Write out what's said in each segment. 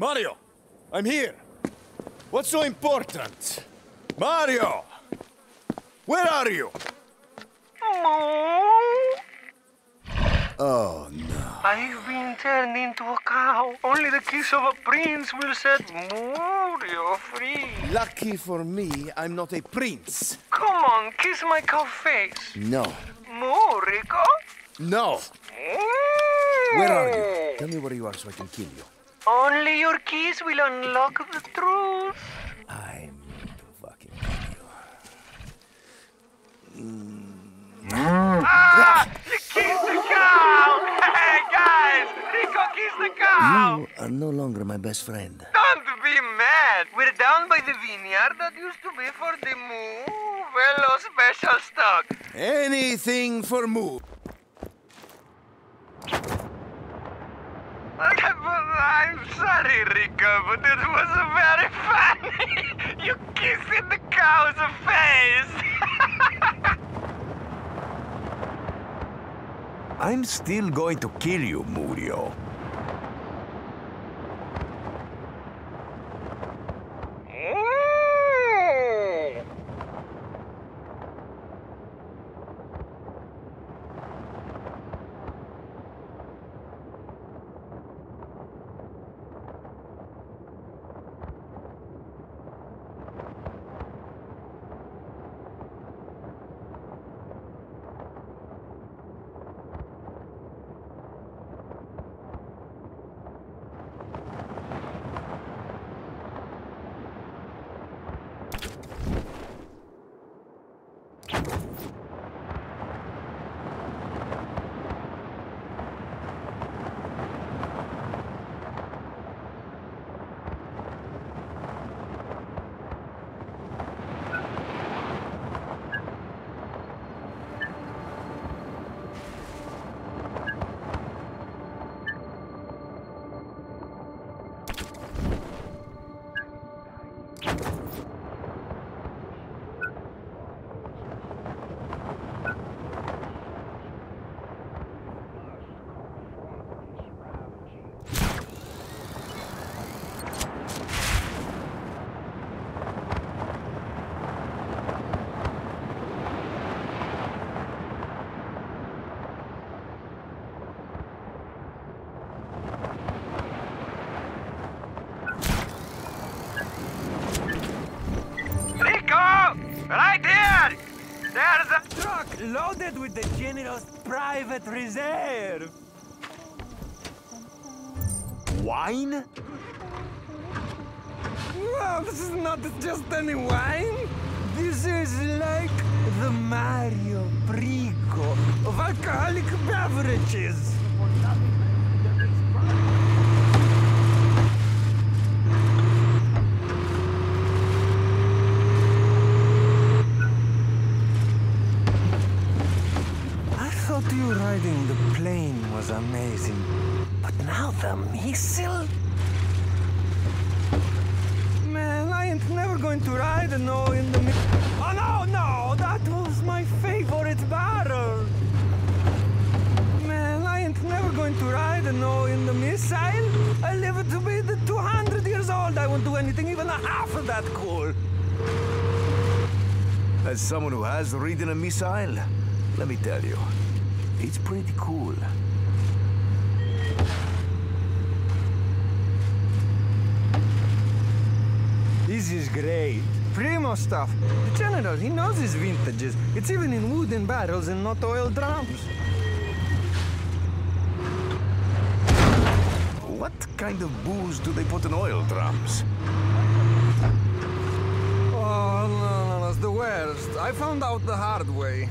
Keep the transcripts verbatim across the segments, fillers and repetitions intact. Mario, I'm here. What's so important? Mario! Where are you? Oh, no. I've been turned into a cow. Only the kiss of a prince will set Mario free. Lucky for me, I'm not a prince. Come on, kiss my cow face. No. More, Rico? No. Where are you? Tell me where you are so I can kill you. Only your kiss will unlock the truth. I'm the fucking kill you. Mm. Ah! You kissed the cow! Hey, guys! Rico kissed the cow! You are no longer my best friend. Don't be mad! We're down by the vineyard that used to be for the Moo Velo special stock. Anything for Moo. I'm sorry, Rico, but it was very funny. You kissed the cow's face! I'm still going to kill you, Mario. Loaded with the general's private reserve. Wine? Well, this is not just any wine. This is like the Mario Rico of alcoholic beverages. You riding the plane was amazing, but now the missile? Man, I ain't never going to ride a no in the missile. Oh no, no, that was my favorite barrel. Man, I ain't never going to ride a no in the missile. I live to be the two hundred years old. I won't do anything even half of that cool. As someone who has ridden a missile, let me tell you, it's pretty cool. This is great. Primo stuff. The general, he knows his vintages. It's even in wooden barrels and not oil drums. What kind of booze do they put in oil drums? Oh, no, no, that's the worst. I found out the hard way.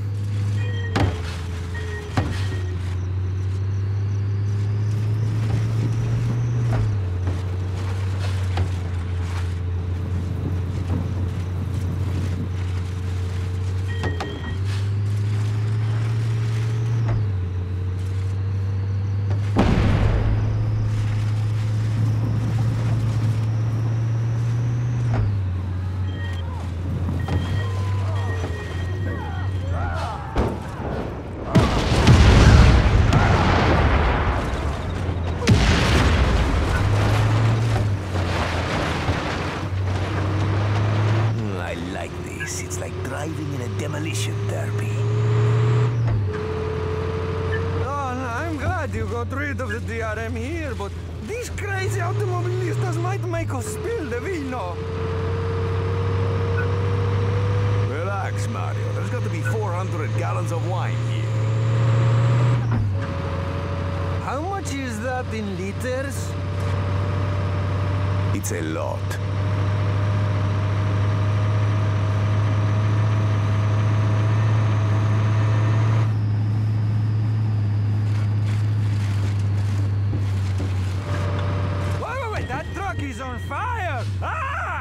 Ah! demolition derby. Don, I'm glad you got rid of the D R M here, but these crazy automobilistas might make us spill the vino. Relax, Mario. There's got to be four hundred gallons of wine here. How much is that in liters? It's a lot. Wait, wait, wait! That truck is on fire! Ah!